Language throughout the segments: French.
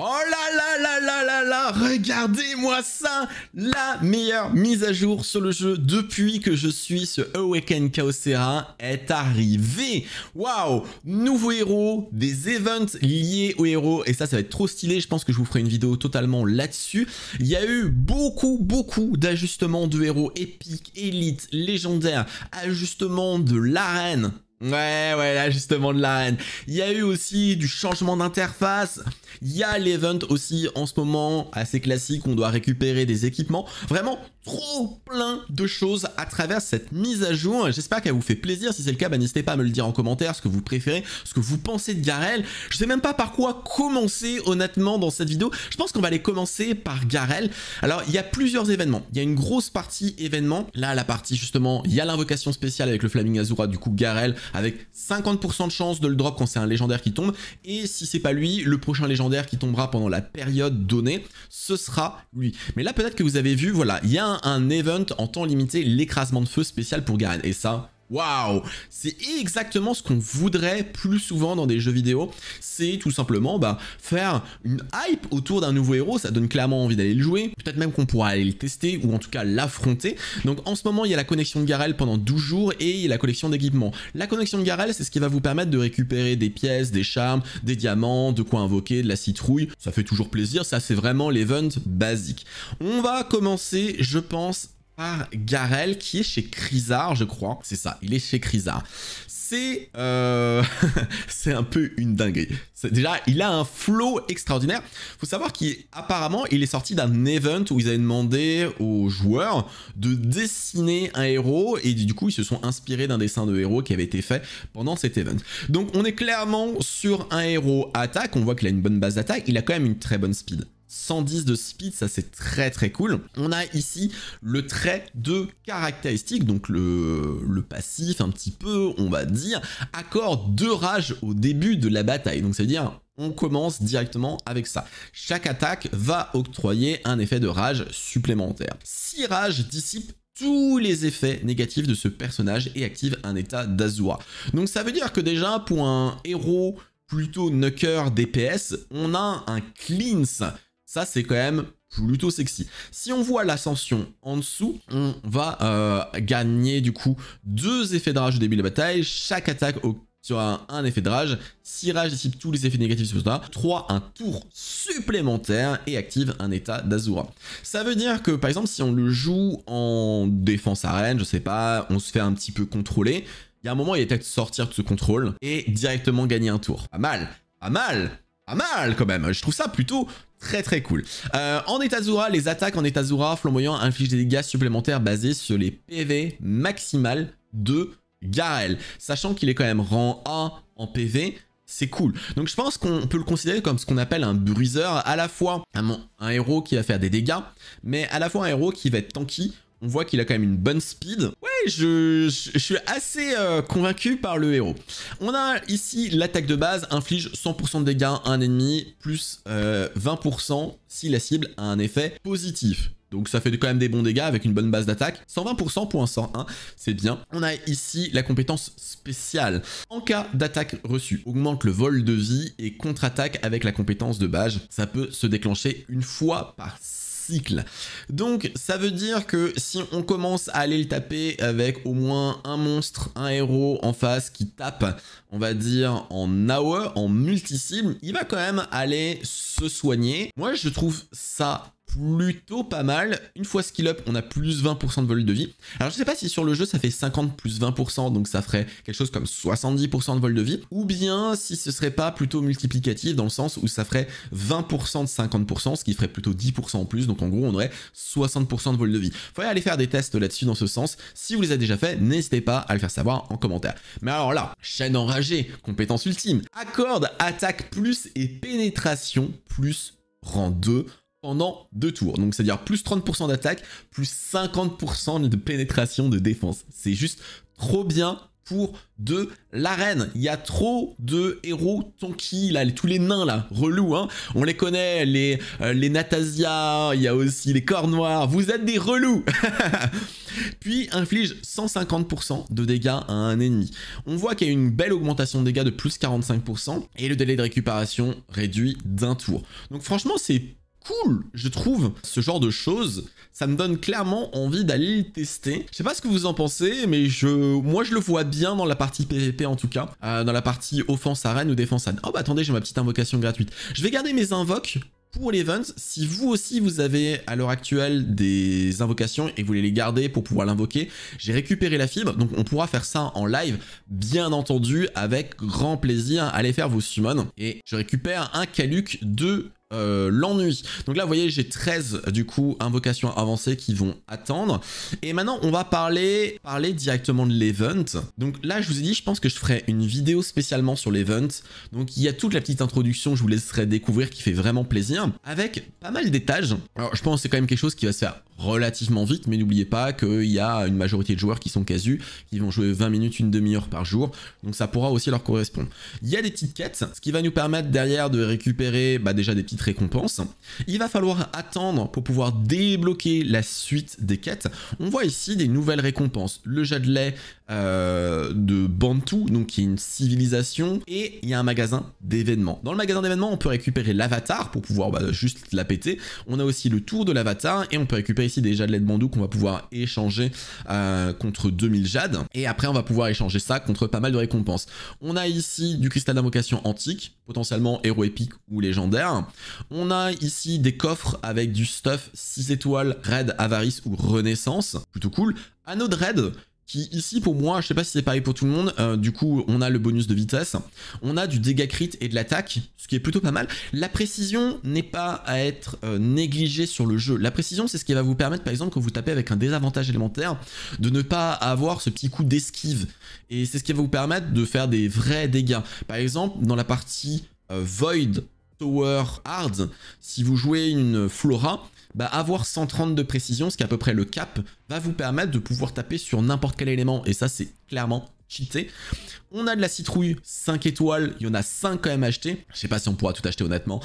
Oh là là là là là là, regardez-moi ça, la meilleure mise à jour sur le jeu depuis que je suis ce Awaken Chaos Era est arrivée. Waouh, nouveau héros, des events liés aux héros et ça va être trop stylé, je pense que je vous ferai une vidéo totalement là-dessus. Il y a eu beaucoup d'ajustements de héros épiques, élites, légendaires, ajustements de l'arène. Ouais, l'ajustement de l'arène. Il y a eu aussi du changement d'interface. Il y a l'event aussi en ce moment, assez classique, on doit récupérer des équipements. Vraiment, trop plein de choses à travers cette mise à jour. J'espère qu'elle vous fait plaisir. Si c'est le cas, n'hésitez pas à me le dire en commentaire, ce que vous préférez, ce que vous pensez de Garel. Je sais même pas par quoi commencer, honnêtement, dans cette vidéo. Je pense qu'on va aller commencer par Garel. Alors, il y a plusieurs événements. Il y a une grosse partie événements. Là, la partie, justement, il y a l'invocation spéciale avec le Flaming Azura, du coup, Garel, avec 50% de chance de le drop quand c'est un légendaire qui tombe, et si c'est pas lui, le prochain légendaire qui tombera pendant la période donnée, ce sera lui. Mais là, peut-être que vous avez vu, voilà, il y a un event en temps limité, l'écrasement de feu spécial pour Garel, et ça... Waouh, c'est exactement ce qu'on voudrait plus souvent dans des jeux vidéo. C'est tout simplement faire une hype autour d'un nouveau héros. Ça donne clairement envie d'aller le jouer. Peut-être même qu'on pourra aller le tester ou en tout cas l'affronter. Donc en ce moment, il y a la connexion de Garel pendant 12 jours et il y a la collection d'équipements. La connexion de Garel, c'est ce qui va vous permettre de récupérer des pièces, des charmes, des diamants, de quoi invoquer, de la citrouille. Ça fait toujours plaisir. Ça, c'est vraiment l'event basique. On va commencer, je pense, par Garel qui est chez Krizar, je crois. C'est ça, il est chez Krizar. C'est c'est un peu une dinguerie. Déjà, il a un flow extraordinaire. Faut savoir qu'apparemment, il est sorti d'un event où ils avaient demandé aux joueurs de dessiner un héros et du coup, ils se sont inspirés d'un dessin de héros qui avait été fait pendant cet event. Donc, on est clairement sur un héros attaque. On voit qu'il a une bonne base d'attaque. Il a quand même une très bonne speed. 110 de speed, ça c'est très cool. On a ici le trait de caractéristique, donc le passif un petit peu, on va dire, accorde 2 rages au début de la bataille. Donc ça veut dire on commence directement avec ça. Chaque attaque va octroyer un effet de rage supplémentaire. 6 rages dissipent tous les effets négatifs de ce personnage et active un état d'Azura. Donc ça veut dire que déjà pour un héros plutôt knocker DPS, on a un cleanse. Ça, c'est quand même plutôt sexy. Si on voit l'ascension en dessous, on va gagner du coup 2 effets de rage au début de la bataille. Chaque attaque aura un effet de rage. 6 rages dissipent tous les effets négatifs sur ça. 3, un tour supplémentaire et active un état d'Azura. Ça veut dire que par exemple, si on le joue en défense arène, je sais pas, on se fait un petit peu contrôler. Il y a un moment, il était de sortir de ce contrôle et directement gagner un tour. Pas mal quand même. Je trouve ça plutôt... Très cool. En état Azura, les attaques en état Azura flamboyant infligent des dégâts supplémentaires basés sur les PV maximales de Garel. Sachant qu'il est quand même rang A en PV, c'est cool. Donc je pense qu'on peut le considérer comme ce qu'on appelle un bruiseur, à la fois un héros qui va faire des dégâts, mais à la fois un héros qui va être tanky. On voit qu'il a quand même une bonne speed. Ouais, je suis assez convaincu par le héros. On a ici l'attaque de base, inflige 100% de dégâts à un ennemi, plus 20% si la cible a un effet positif. Donc ça fait quand même des bons dégâts avec une bonne base d'attaque. 120% pour un sort 1, c'est bien. On a ici la compétence spéciale. En cas d'attaque reçue, augmente le vol de vie et contre-attaque avec la compétence de base. Ça peut se déclencher une fois par cycle. Donc ça veut dire que si on commence à aller le taper avec au moins un monstre, un héros en face qui tape, on va dire en AoE, en multi-cible, il va quand même aller se soigner. Moi je trouve ça plutôt pas mal. Une fois skill up, on a plus 20% de vol de vie. Alors je sais pas si sur le jeu ça fait 50 plus 20%, donc ça ferait quelque chose comme 70% de vol de vie, ou bien si ce serait pas plutôt multiplicatif dans le sens où ça ferait 20% de 50%, ce qui ferait plutôt 10% en plus, donc en gros on aurait 60% de vol de vie. Faudrait aller faire des tests là-dessus dans ce sens. Si vous les avez déjà fait, n'hésitez pas à le faire savoir en commentaire. Mais alors là, chaîne enragée, compétence ultime, accorde attaque plus et pénétration plus rang 2 pendant 2 tours. Donc c'est-à-dire plus 30% d'attaque, plus 50% de pénétration de défense. C'est juste trop bien pour de l'arène. Il y a trop de héros tanky, là, tous les nains, là, relous, hein. On les connaît, les Natasia, il y a aussi les corps noirs. Vous êtes des relous. Puis, inflige 150% de dégâts à un ennemi. On voit qu'il y a une belle augmentation de dégâts de plus 45% et le délai de récupération réduit d'un tour. Donc franchement, c'est cool, je trouve, ce genre de choses. Ça me donne clairement envie d'aller le tester. Je sais pas ce que vous en pensez, mais moi je le vois bien dans la partie PVP en tout cas. Dans la partie offense arène ou défense arène. Oh bah attendez, j'ai ma petite invocation gratuite. Je vais garder mes invoques pour l'event. Si vous aussi vous avez à l'heure actuelle des invocations et vous voulez les garder pour pouvoir l'invoquer, j'ai récupéré la fibre, donc on pourra faire ça en live, bien entendu, avec grand plaisir. Allez faire vos summons et je récupère un caluc de l'ennui. Donc là vous voyez, j'ai 13 du coup invocations avancées qui vont attendre. Et maintenant on va parler directement de l'event. Donc là je vous ai dit, je pense que je ferai une vidéo spécialement sur l'event. Donc il y a toute la petite introduction, je vous laisserai découvrir, qui fait vraiment plaisir, avec pas mal d'étages. Alors je pense que c'est quand même quelque chose qui va se faire relativement vite, mais n'oubliez pas qu'il y a une majorité de joueurs qui sont casus, qui vont jouer 20 minutes, une demi-heure par jour, donc ça pourra aussi leur correspondre. Il y a des petites quêtes, ce qui va nous permettre derrière de récupérer déjà des petites récompenses. Il va falloir attendre pour pouvoir débloquer la suite des quêtes. On voit ici des nouvelles récompenses, le jadelet de Bantu, donc qui est une civilisation, et il y a un magasin d'événements. Dans le magasin d'événements, on peut récupérer l'avatar pour pouvoir juste la péter. On a aussi le tour de l'avatar et on peut récupérer ici des jadelets de Bandou qu'on va pouvoir échanger contre 2000 jades, et après on va pouvoir échanger ça contre pas mal de récompenses. On a ici du cristal d'invocation antique, potentiellement héros épique ou légendaire. On a ici des coffres avec du stuff 6 étoiles, raid, avarice ou renaissance, plutôt cool. Anneau de raid, qui ici pour moi, je sais pas si c'est pareil pour tout le monde, du coup on a le bonus de vitesse, on a du dégât crit et de l'attaque, ce qui est plutôt pas mal. La précision n'est pas à être négligée sur le jeu. La précision, c'est ce qui va vous permettre, par exemple, quand vous tapez avec un désavantage élémentaire, de ne pas avoir ce petit coup d'esquive. Et c'est ce qui va vous permettre de faire des vrais dégâts. Par exemple, dans la partie Void Tower Hard, si vous jouez une Flora, avoir 130 de précision, ce qui est à peu près le cap, va vous permettre de pouvoir taper sur n'importe quel élément. Et ça, c'est clairement cheaté. On a de la citrouille 5 étoiles. Il y en a 5 quand même achetés. Je sais pas si on pourra tout acheter honnêtement.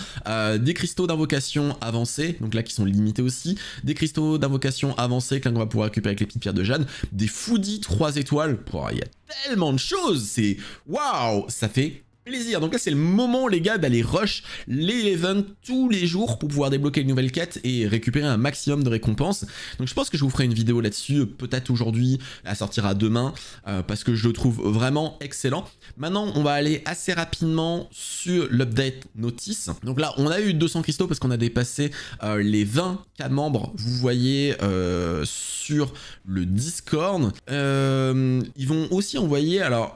Des cristaux d'invocation avancés, donc là qui sont limités aussi. Des cristaux d'invocation avancés que l'on va pouvoir récupérer avec les petites pierres de Jeanne. Des foodies 3 étoiles. Il y a tellement de choses. C'est waouh, ça fait plaisir. Donc là c'est le moment les gars d'aller rush les events tous les jours pour pouvoir débloquer une nouvelle quête et récupérer un maximum de récompenses. Donc je pense que je vous ferai une vidéo là-dessus, peut-être aujourd'hui, elle sortira demain, parce que je le trouve vraiment excellent. Maintenant on va aller assez rapidement sur l'update notice. Donc là on a eu 200 cristaux parce qu'on a dépassé les 20K membres, vous voyez sur le Discord. Ils vont aussi envoyer, alors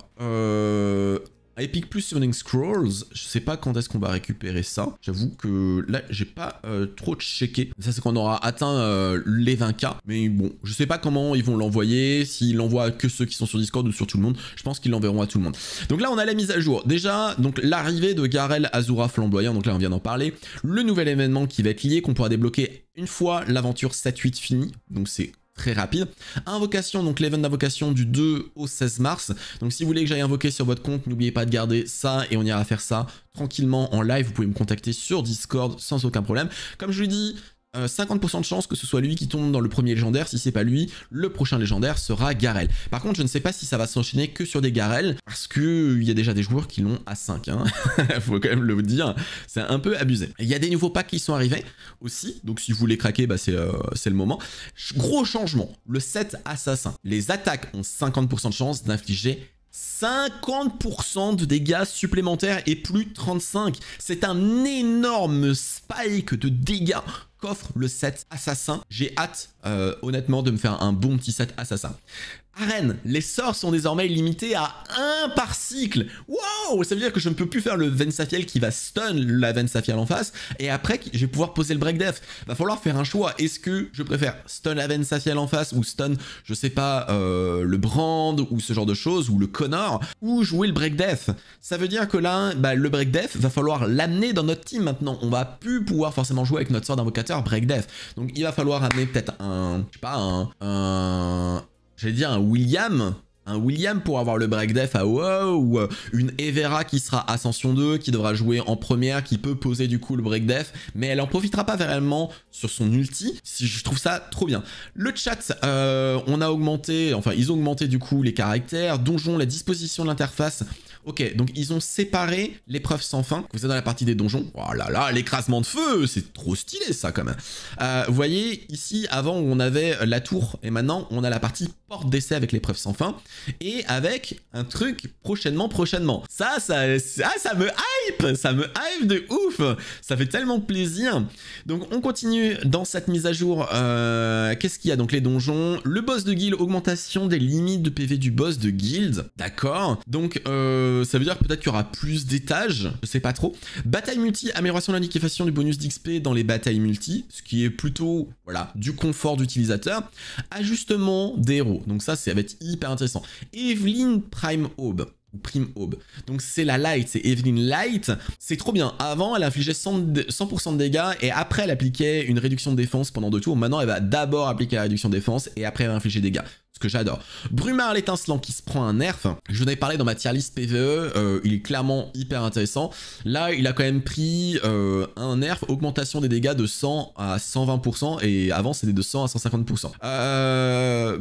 Epic Plus Summoning Scrolls, je sais pas quand est-ce qu'on va récupérer ça. J'avoue que là, j'ai pas trop checké. Ça, c'est qu'on aura atteint les 20K. Mais bon, je sais pas comment ils vont l'envoyer. S'ils l'envoient que ceux qui sont sur Discord ou sur tout le monde, je pense qu'ils l'enverront à tout le monde. Donc là, on a la mise à jour. Déjà, donc l'arrivée de Garel Azura Flamboyant. Donc là, on vient d'en parler. Le nouvel événement qui va être lié, qu'on pourra débloquer une fois l'aventure 7-8 finie. Donc c'est très rapide. Invocation, donc l'event d'invocation du 2 au 16 mars. Donc si vous voulez que j'aille invoquer sur votre compte, n'oubliez pas de garder ça et on ira faire ça tranquillement en live. Vous pouvez me contacter sur Discord sans aucun problème. Comme je vous dis, 50% de chance que ce soit lui qui tombe dans le premier légendaire. Si c'est pas lui, le prochain légendaire sera Garel. Par contre, je ne sais pas si ça va s'enchaîner que sur des Garel, parce qu'il y a déjà des joueurs qui l'ont à 5. Hein. Faut quand même le dire, c'est un peu abusé. Il y a des nouveaux packs qui sont arrivés aussi, donc si vous voulez craquer, c'est le moment. Gros changement, le 7 assassin. Les attaques ont 50% de chance d'infliger 50% de dégâts supplémentaires et plus 35. C'est un énorme spike de dégâts qu'offre le set assassin. J'ai hâte honnêtement de me faire un bon petit set assassin. Arène, les sorts sont désormais limités à 1 par cycle. Wow, ça veut dire que je ne peux plus faire le Vensafiel qui va stun la Vensafiel en face et après je vais pouvoir poser le break death. Va falloir faire un choix. Est-ce que je préfère stun la Vensafiel en face ou stun, je sais pas, le Brand ou ce genre de choses, ou le Canours, ou jouer le break death? Ça veut dire que là, le break death va falloir l'amener dans notre team maintenant. On va plus pouvoir forcément jouer avec notre sort d'invocateur break death. Donc il va falloir amener peut-être un, je sais pas, un William, un William pour avoir le break def à WoW, ou une Evera qui sera Ascension 2, qui devra jouer en première, qui peut poser du coup le break def, mais elle en profitera pas réellement sur son ulti. Je trouve ça trop bien. Le chat, on a augmenté, enfin ils ont augmenté du coup les caractères, donjons, la disposition de l'interface. Ok, donc ils ont séparé l'épreuve sans fin. Vous êtes dans la partie des donjons. Oh là là, l'écrasement de feu, c'est trop stylé ça quand même. Vous voyez, ici, avant on avait la tour et maintenant on a la partie porte d'essai avec l'épreuve sans fin et avec un truc prochainement. Ça me hype, de ouf. Ça fait tellement plaisir. Donc on continue dans cette mise à jour. Qu'est-ce qu'il y a donc les donjons, le boss de guild, augmentation des limites de PV du boss de guild. D'accord. Donc ça veut dire peut-être qu'il y aura plus d'étages, je sais pas trop. Bataille multi, amélioration de l'indication du bonus d'XP dans les batailles multi, ce qui est plutôt voilà, du confort d'utilisateur. Ajustement des héros, donc ça va être hyper intéressant. Evelyn Prime Aube. Donc c'est la Light, c'est Evelyn Light, c'est trop bien. Avant elle infligeait 100% de dégâts et après elle appliquait une réduction de défense pendant 2 tours. Maintenant elle va d'abord appliquer la réduction de défense et après elle va infliger des dégâts, ce que j'adore. Brumard l'étincelant qui se prend un nerf, je vous avais parlé dans ma tier list PVE, il est clairement hyper intéressant. Là il a quand même pris un nerf, augmentation des dégâts de 100 à 120% et avant c'était de 100 à 150%.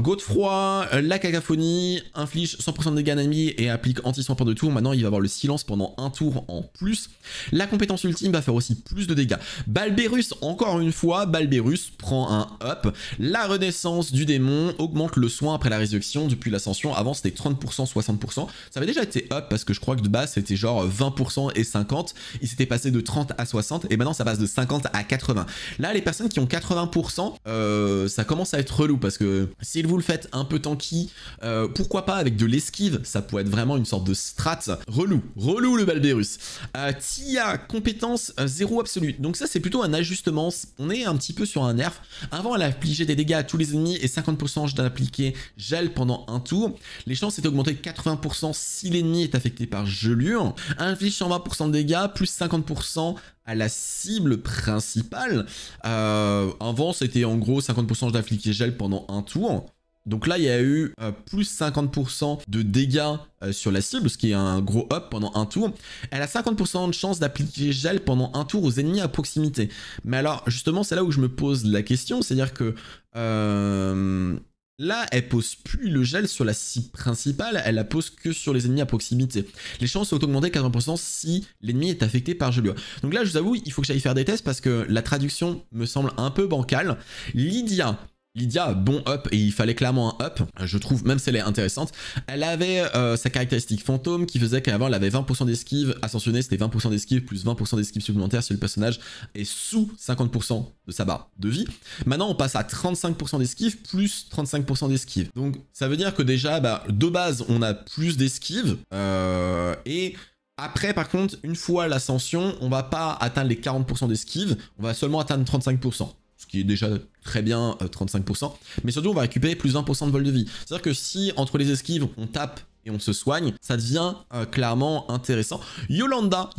Godfroy, la cacophonie, inflige 100% de dégâts ennemis et applique anti-soin pendant 2 tours. Maintenant il va avoir le silence pendant 1 tour en plus. La compétence ultime va faire aussi plus de dégâts. Balberus, encore une fois, Balberus prend un up. La renaissance du démon augmente le soin après la résurrection depuis l'ascension. Avant c'était 30%, 60%. Ça avait déjà été up parce que je crois que de base c'était genre 20% et 50%. Il s'était passé de 30 à 60 et maintenant ça passe de 50 à 80. Là les personnes qui ont 80%, ça commence à être relou parce que si vous le faites un peu tanky, pourquoi pas avec de l'esquive, ça pourrait être vraiment une sorte de strat relou le Balberus. Tia, compétence 0 absolue. Donc ça c'est plutôt un ajustement, on est un petit peu sur un nerf. Avant elle infligeait des dégâts à tous les ennemis et 50% d'appliquer gel pendant 1 tour. Les chances étaient augmentées de 80% si l'ennemi est affecté par gelure. Inflige 120% de dégâts plus 50% à la cible principale. Avant c'était en gros 50% d'appliquer gel pendant 1 tour. Donc là, il y a eu plus 50% de dégâts sur la cible, ce qui est un gros up pendant 1 tour. Elle a 50% de chance d'appliquer gel pendant 1 tour aux ennemis à proximité. Mais alors, justement, c'est là où je me pose la question. C'est-à-dire que là, elle pose plus le gel sur la cible principale. Elle la pose que sur les ennemis à proximité. Les chances sont augmentées de 80% si l'ennemi est affecté par gelure. Donc là, je vous avoue, il faut que j'aille faire des tests parce que la traduction me semble un peu bancale. Lydia, bon up, et il fallait clairement un up, je trouve, même si elle est intéressante. Elle avait sa caractéristique fantôme qui faisait qu'avant elle avait 20% d'esquive, ascensionné c'était 20% d'esquive plus 20% d'esquive supplémentaire si le personnage est sous 50% de sa barre de vie. Maintenant on passe à 35% d'esquive plus 35% d'esquive. Donc ça veut dire que déjà de base on a plus d'esquive et... Après, par contre, une fois l'ascension, on va pas atteindre les 40% d'esquive, on va seulement atteindre 35%, ce qui est déjà très bien 35%, mais surtout on va récupérer plus 1% de vol de vie. C'est-à-dire que si entre les esquives, on tape et on se soigne, ça devient clairement intéressant. Yolanda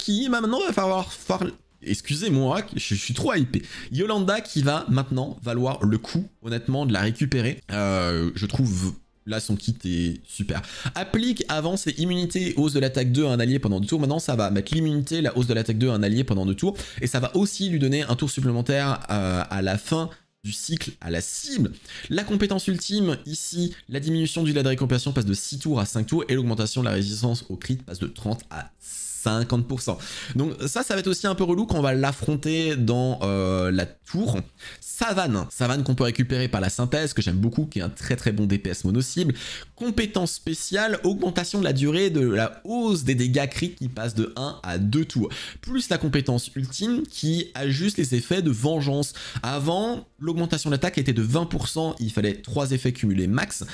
qui maintenant va falloir faire... Excusez-moi, je suis trop hypé. Yolanda qui va maintenant valoir le coup, honnêtement, de la récupérer. Je trouve... Là, son kit est super. Applique avance et immunité, hausse de l'attaque 2 à un allié pendant 2 tours. Maintenant, ça va mettre l'immunité, la hausse de l'attaque 2 à un allié pendant 2 tours. Et ça va aussi lui donner un tour supplémentaire à la fin du cycle à la cible. La compétence ultime, ici, la diminution du délai de récompense passe de 6 tours à 5 tours. Et l'augmentation de la résistance au crit passe de 30 à 50%. Donc ça va être aussi un peu relou quand on va l'affronter dans la tour. Savane qu'on peut récupérer par la synthèse, que j'aime beaucoup, qui est un très très bon DPS mono-cible. Compétence spéciale, augmentation de la durée de la hausse des dégâts critiques qui passe de 1 à 2 tours. Plus la compétence ultime qui ajuste les effets de vengeance. Avant, l'augmentation d'attaque était de 20%, il fallait 3 effets cumulés max.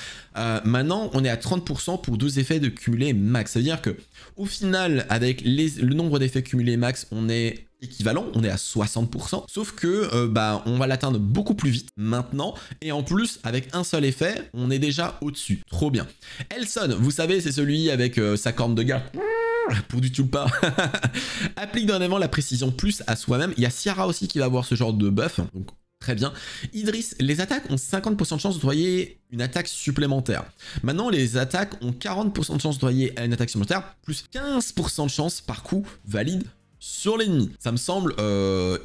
Maintenant, on est à 30% pour 2 effets de cumulés max. Ça veut dire que au final, avec le nombre d'effets cumulés max, on est équivalent, on est à 60%, sauf que on va l'atteindre beaucoup plus vite maintenant, et en plus avec un seul effet, on est déjà au-dessus, trop bien. Helson, vous savez, c'est celui avec sa corne de gars. Pour du tout pas. Applique dorénavant la précision plus à soi-même. Il y a Ciara aussi qui va avoir ce genre de buff, donc Très bien. Idris, les attaques ont 50% de chance de doyer une attaque supplémentaire. Maintenant, les attaques ont 40% de chance de doyer à une attaque supplémentaire, plus 15% de chance par coup valide sur l'ennemi. Ça me semble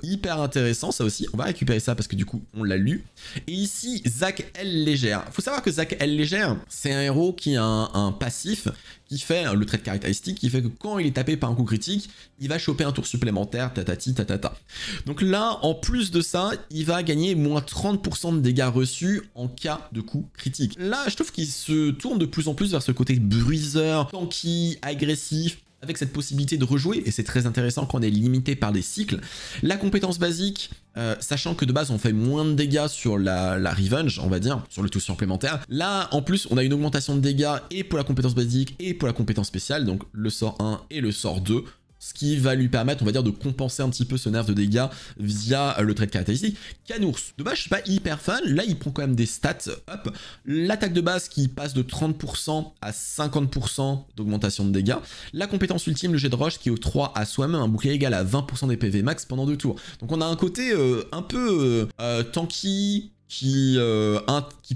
hyper intéressant, ça aussi. On va récupérer ça parce que du coup, on l'a lu. Et ici, Zach L. Légère. Il faut savoir que Zach L. Légère, c'est un héros qui a un passif qui fait le trait de caractéristique, qui fait que quand il est tapé par un coup critique, il va choper un tour supplémentaire, tatati, tatata. Donc là, en plus de ça, il va gagner moins 30% de dégâts reçus en cas de coup critique. Là, je trouve qu'il se tourne de plus en plus vers ce côté bruiseur, tanky, agressif, avec cette possibilité de rejouer, et c'est très intéressant quand on est limité par des cycles. La compétence basique, sachant que de base on fait moins de dégâts sur la revenge, on va dire, sur le tout supplémentaire. Là, en plus, on a une augmentation de dégâts et pour la compétence basique et pour la compétence spéciale, donc le sort 1 et le sort 2, ce qui va lui permettre, on va dire, de compenser un petit peu ce nerf de dégâts via le trait de caractéristique. Canours, de base, je suis pas hyper fan. Là, il prend quand même des stats up. L'attaque de base qui passe de 30% à 50% d'augmentation de dégâts. La compétence ultime, le jet de roche, qui est au 3 à soi-même un bouclier égal à 20% des PV max pendant 2 tours. Donc on a un côté un peu tanky, qui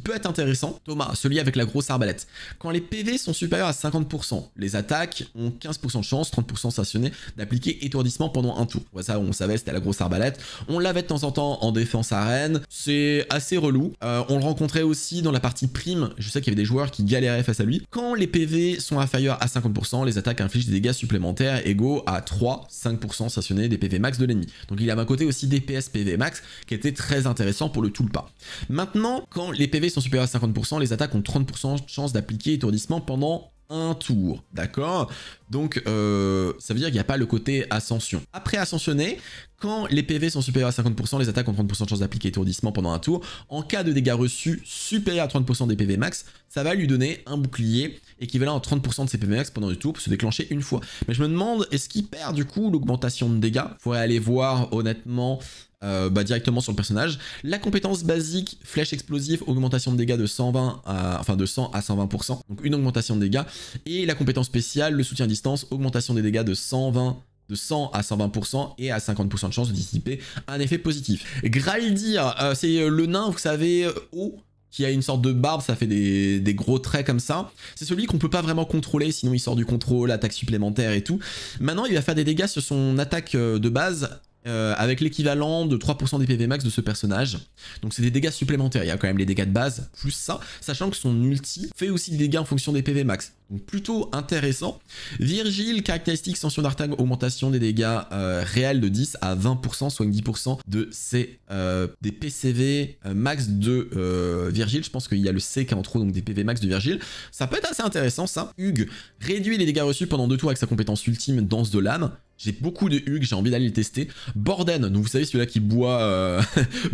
peut être intéressant. Thomas, celui avec la grosse arbalète. Quand les PV sont supérieurs à 50%, les attaques ont 15% de chance, 30% stationné, d'appliquer étourdissement pendant 1 tour. Ouais, ça, on savait, c'était la grosse arbalète. On l'avait de temps en temps en défense arène. C'est assez relou. On le rencontrait aussi dans la partie prime. Je sais qu'il y avait des joueurs qui galéraient face à lui. Quand les PV sont inférieurs à 50%, les attaques infligent des dégâts supplémentaires égaux à 3-5% stationné des PV max de l'ennemi. Donc il y avait un côté aussi DPS PV max qui était très intéressant pour le tout le pas. Maintenant, quand les PV sont supérieurs à 50%, les attaques ont 30% de chance d'appliquer étourdissement pendant 1 tour, d'accord? Donc, ça veut dire qu'il n'y a pas le côté ascension. Après ascensionner, quand les PV sont supérieurs à 50%, les attaques ont 30% de chance d'appliquer étourdissement pendant 1 tour. En cas de dégâts reçus supérieurs à 30% des PV max, ça va lui donner un bouclier équivalent à 30% de ses PV max pendant 2 tours pour se déclencher une fois. Mais je me demande, est-ce qu'il perd du coup l'augmentation de dégâts? Il faudrait aller voir honnêtement... directement sur le personnage. La compétence basique, flèche explosive, augmentation de dégâts de 100 à 120%, donc une augmentation de dégâts. Et la compétence spéciale, le soutien à distance, augmentation des dégâts de 100 à 120% et à 50% de chance de dissiper un effet positif. Graldir, c'est le nain, vous savez, haut, qui a une sorte de barbe, ça fait des gros traits comme ça. C'est celui qu'on peut pas vraiment contrôler, sinon il sort du contrôle, attaque supplémentaire et tout. Maintenant, il va faire des dégâts sur son attaque de base, avec l'équivalent de 3% des PV max de ce personnage. Donc c'est des dégâts supplémentaires. Il y a quand même les dégâts de base, plus ça. Sachant que son ulti fait aussi des dégâts en fonction des PV max. Donc plutôt intéressant. Virgile, caractéristique, sanction d'artag, augmentation des dégâts réels de 10 à 20%, soit 10% de des PCV max de Virgile. Je pense qu'il y a le C qui est en trop, donc des PV max de Virgile. Ça peut être assez intéressant ça. Hugues, réduit les dégâts reçus pendant 2 tours avec sa compétence ultime, danse de l'âme. J'ai beaucoup de Hugues, j'ai envie d'aller le tester. Borden, donc vous savez celui-là qui boit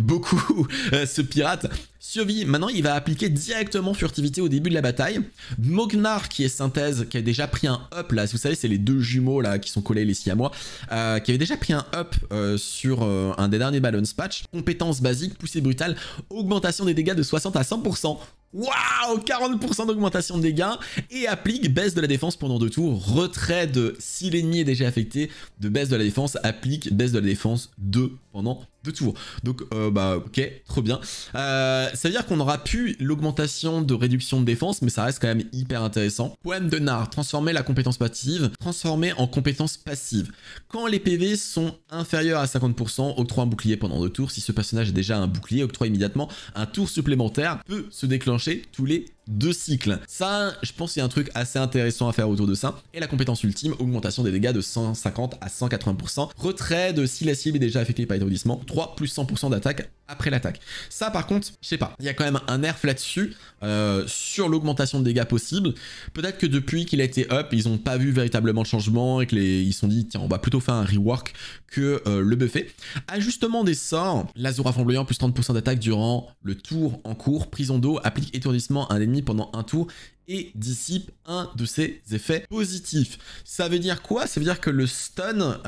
beaucoup, ce pirate. Survie, maintenant il va appliquer directement furtivité au début de la bataille. Mognar qui est synthèse, qui a déjà pris un up là, vous savez c'est les 2 jumeaux là qui sont collés les siamois, qui avait déjà pris un up sur un des derniers balance patch. Compétence basique, poussée brutale, augmentation des dégâts de 60 à 100%. Waouh, 40% d'augmentation de dégâts et applique baisse de la défense pendant 2 tours. Retrait de, si l'ennemi est déjà affecté, de baisse de la défense, applique baisse de la défense 2 pendant 2 tours. Donc, ok, trop bien. Ça veut dire qu'on aura pu l'augmentation de réduction de défense, mais ça reste quand même hyper intéressant. Poème de nard, transformer la compétence passive, transformer en compétence passive. Quand les PV sont inférieurs à 50%, octroie un bouclier pendant 2 tours. Si ce personnage a déjà un bouclier, octroie immédiatement un tour supplémentaire, peut se déclencher tous les 2 cycles. Ça, je pense qu'il y a un truc assez intéressant à faire autour de ça. Et la compétence ultime, augmentation des dégâts de 150 à 180%. Retrait de si la cible est déjà affectée par étourdissement. 3 + 100% d'attaque après l'attaque. Ça, par contre, je sais pas. Il y a quand même un nerf là-dessus, sur l'augmentation de dégâts possible. Peut-être que depuis qu'il a été up, ils n'ont pas vu véritablement de changement et qu'ils se sont dit, tiens, on va plutôt faire un rework que le buffer. Ajustement des sorts. L'Azura Flamboyant, plus 30% d'attaque durant le tour en cours. Prison d'eau, applique étourdissement à un ennemi pendant 1 tour et dissipe un de ses effets positifs. Ça veut dire quoi? Ça veut dire que le stun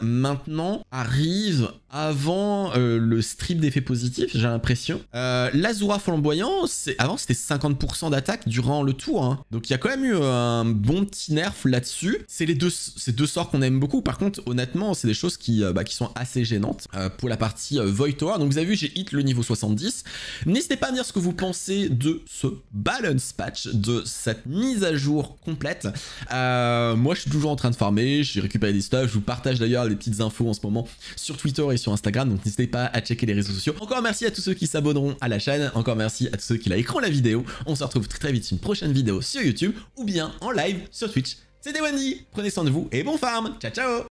maintenant arrive avant le strip d'effets positifs, j'ai l'impression. L'Azura Flamboyant, avant c'était 50% d'attaque durant le tour, hein. Donc il y a quand même eu un bon petit nerf là-dessus. C'est deux sorts qu'on aime beaucoup. Par contre, honnêtement, c'est des choses qui sont assez gênantes pour la partie Void Tower. Donc vous avez vu, j'ai hit le niveau 70. N'hésitez pas à me dire ce que vous pensez de ce balance patch, de cette mise à jour complète. Moi, je suis toujours en train de farmer, j'ai récupéré des stuff, je vous partage d'ailleurs les petites infos en ce moment sur Twitter et sur Instagram, donc n'hésitez pas à checker les réseaux sociaux. Encore merci à tous ceux qui s'abonneront à la chaîne, encore merci à tous ceux qui likeront la vidéo. On se retrouve très très vite sur une prochaine vidéo sur YouTube ou bien en live sur Twitch. C'était Wendy, prenez soin de vous et bon farm, ciao ciao.